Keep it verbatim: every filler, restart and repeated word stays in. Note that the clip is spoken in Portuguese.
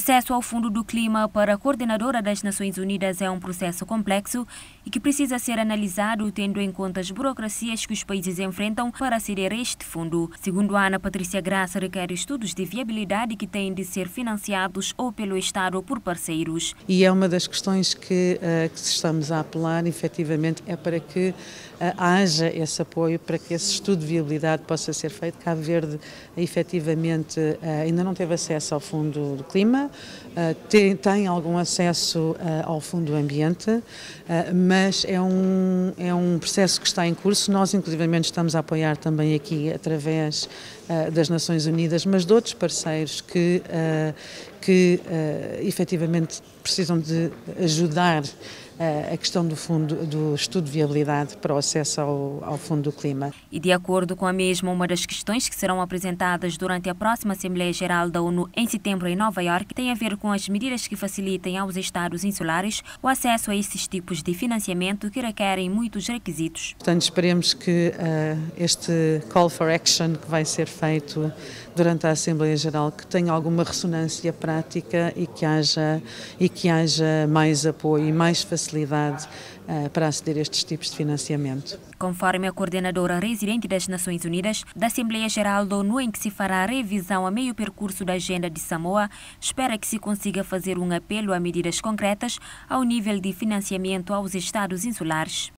acesso ao Fundo do Clima para a coordenadora das Nações Unidas é um processo complexo e que precisa ser analisado tendo em conta as burocracias que os países enfrentam para aceder a este fundo. Segundo Ana Patrícia Graça, requer estudos de viabilidade que têm de ser financiados ou pelo Estado ou por parceiros. E é uma das questões que, uh, que estamos a apelar, efetivamente, é para que uh, haja esse apoio, para que esse estudo de viabilidade possa ser feito. Cabo Verde, efetivamente, uh, ainda não teve acesso ao Fundo do Clima. Tem, tem algum acesso uh, ao Fundo do Ambiente, uh, mas é um, é um processo que está em curso. Nós, inclusivamente, estamos a apoiar também aqui através uh, das Nações Unidas, mas de outros parceiros que, uh, que uh, efetivamente precisam de ajudar a questão do, fundo, do estudo de viabilidade para o acesso ao, ao Fundo do Clima. E de acordo com a mesma, uma das questões que serão apresentadas durante a próxima Assembleia Geral da ONU em setembro em Nova Iorque tem a ver com as medidas que facilitem aos Estados insulares o acesso a esses tipos de financiamento que requerem muitos requisitos. Portanto, esperemos que uh, este call for action que vai ser feito durante a Assembleia Geral que tenha alguma ressonância prática e que haja, e que haja mais apoio e mais facilidade para aceder a estes tipos de financiamento. Conforme a coordenadora residente das Nações Unidas, da Assembleia Geral da ONU, em que se fará a revisão a meio percurso da agenda de Samoa, espera que se consiga fazer um apelo a medidas concretas ao nível de financiamento aos Estados insulares.